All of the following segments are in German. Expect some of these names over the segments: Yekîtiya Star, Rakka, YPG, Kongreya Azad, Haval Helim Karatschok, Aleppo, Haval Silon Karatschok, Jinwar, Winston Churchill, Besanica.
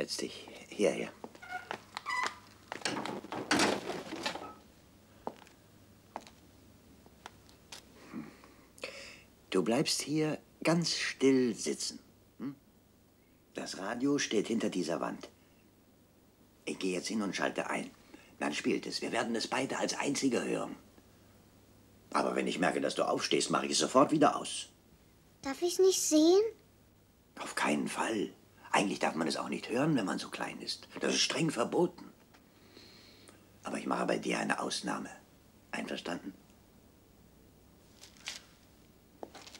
Setz dich hierher. Du bleibst hier ganz still sitzen. Das Radio steht hinter dieser Wand. Ich gehe jetzt hin und schalte ein. Dann spielt es. Wir werden es beide als Einzige hören. Aber wenn ich merke, dass du aufstehst, mache ich es sofort wieder aus. Darf ich es nicht sehen? Auf keinen Fall. Eigentlich darf man es auch nicht hören, wenn man so klein ist. Das ist streng verboten. Aber ich mache bei dir eine Ausnahme. Einverstanden?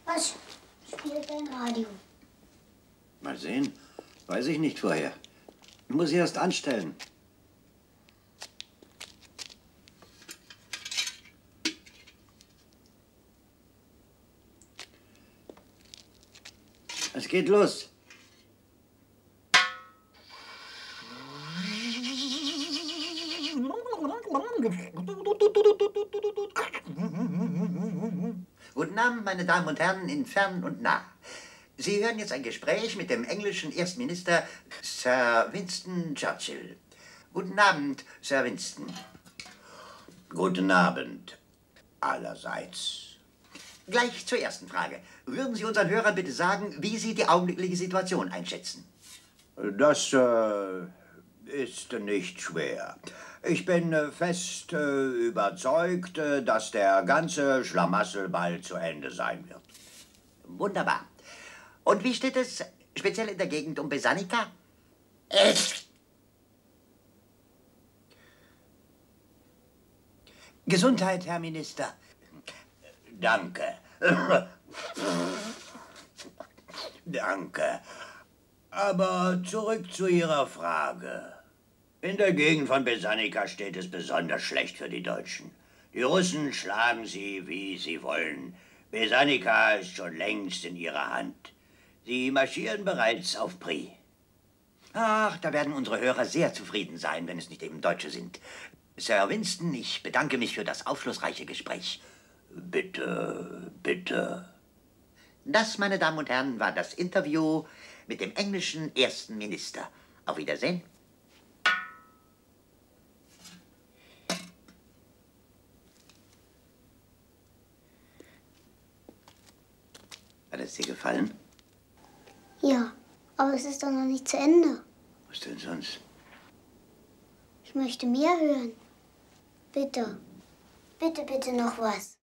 Was spielt dein Radio? Mal sehen. Weiß ich nicht vorher. Ich muss erst anstellen. Es geht los. Guten Abend, meine Damen und Herren, in Fern und Nah. Sie hören jetzt ein Gespräch mit dem englischen Erstminister Sir Winston Churchill. Guten Abend, Sir Winston. Guten Abend, allerseits. Gleich zur ersten Frage. Würden Sie unseren Hörern bitte sagen, wie Sie die augenblickliche Situation einschätzen? Das ist nicht schwer. Ich bin fest überzeugt, dass der ganze Schlamassel bald zu Ende sein wird. Wunderbar. Und wie steht es speziell in der Gegend um Besanica? Gesundheit, Herr Minister. Danke. Danke. Aber zurück zu Ihrer Frage. In der Gegend von Besanica steht es besonders schlecht für die Deutschen. Die Russen schlagen sie, wie sie wollen. Besanica ist schon längst in ihrer Hand. Sie marschieren bereits auf Prix. Ach, da werden unsere Hörer sehr zufrieden sein, wenn es nicht eben Deutsche sind. Sir Winston, ich bedanke mich für das aufschlussreiche Gespräch. Bitte, bitte. Das, meine Damen und Herren, war das Interview mit dem englischen ersten Minister. Auf Wiedersehen. Hat es dir gefallen? Ja, aber es ist doch noch nicht zu Ende. Was denn sonst? Ich möchte mehr hören. Bitte, bitte, bitte noch was.